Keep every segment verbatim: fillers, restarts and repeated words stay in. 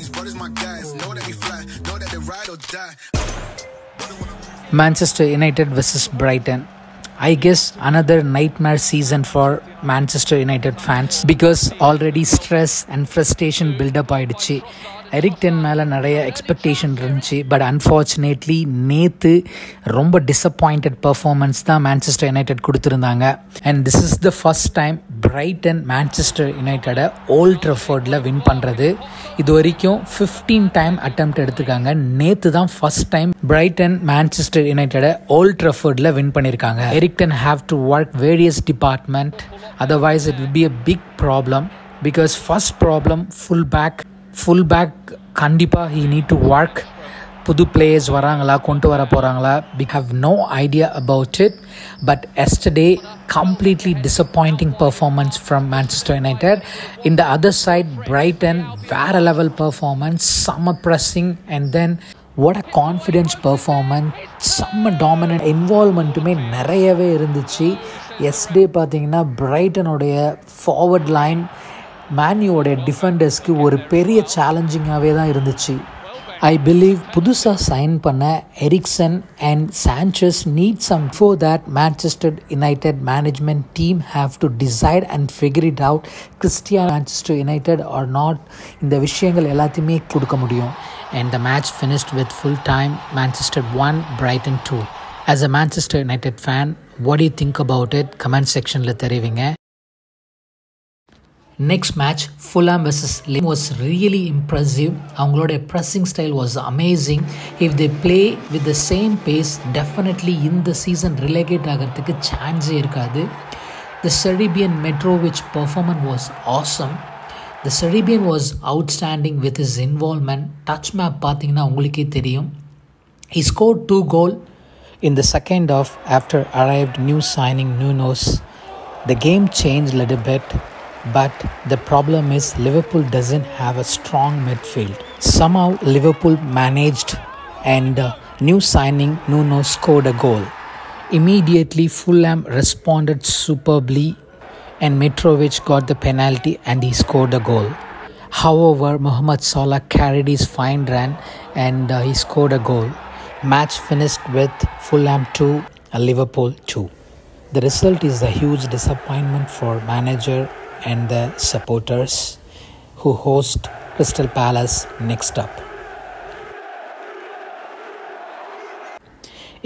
these brothers my guys. Know that we fly, know that they ride or die. Manchester United versus Brighton. I guess another nightmare season for Manchester United fans because already stress and frustration build up ஆயிடுச்சு. Eric Tenmal Naraya expectation இருந்துச்சு, but unfortunately நேத்து ரொம்ப disappointed performance தான் Manchester United கொடுத்திருந்தாங்க. And this is the first time Brighton Manchester United Old Traffordல win பண்றது. இது வரைக்கும் fifteen time attempt எடுத்துக்காங்க. நேத்து தான் first time Brighton Manchester United Old Traffordல வின் பண்ணிருக்காங்க. Erikton have to work various department, otherwise it will be a big problem because first problem full back full back kandipa he need to work. புது players வராங்களா கொண்டு வர போறாங்களா, we have no idea about it. But yesterday completely disappointing performance from Manchester United. In the other side Brighton வேற level performance, summer pressing, and then what a confidence performance, some dominant involvement me நிறையவே இருந்துச்சு. Yesterday பாத்தீங்கன்னா Brayton உடைய forward line மேன்யோட டிஃபெண்டர்ஸ்க்கு ஒரு பெரிய சேலஞ்சிங்காகவே தான் இருந்துச்சு. ஐ பிலீவ் புதுசா சைன் பண்ண Eriksen and chances need some for that. Manchester United management team have to decide and figure it out Christian Manchester United R not. இந்த விஷயங்கள் எல்லாத்தையுமே கொடுக்க முடியும். And the match finished with full time Manchester one Brighton two. As a Manchester United fan what you think about it comment செக்ஷனில் தெரிவிங்க. Next match, Fulham versus Liverpool was really impressive. Avangaloda pressing style was amazing. If they play with the same pace, definitely in the season relegate agarthukku chance irukadu. The Serbian Mitrović performance was awesome. The Serbian was outstanding with his involvement. Touch map pathina ungalukku theriyum. He scored two goal in the second half after arrived new signing Nuno's. The game changed a little bit. But the problem is Liverpool doesn't have a strong midfield. Somehow Liverpool managed and uh, new signing Nuno scored a goal. Immediately Fulham responded superbly and Mitrović got the penalty and he scored a goal. However, Mohamed Salah carried his fine run and uh, he scored a goal. Match finished with Fulham two and Liverpool two. The result is a huge disappointment for manager and the supporters who host Crystal Palace next up.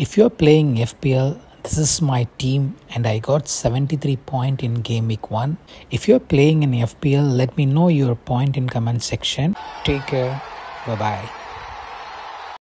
If you are playing F P L, this is my team and I got seventy-three point in game week one. If you are playing in F P L, let me know your point in comment section. Take care. Bye bye.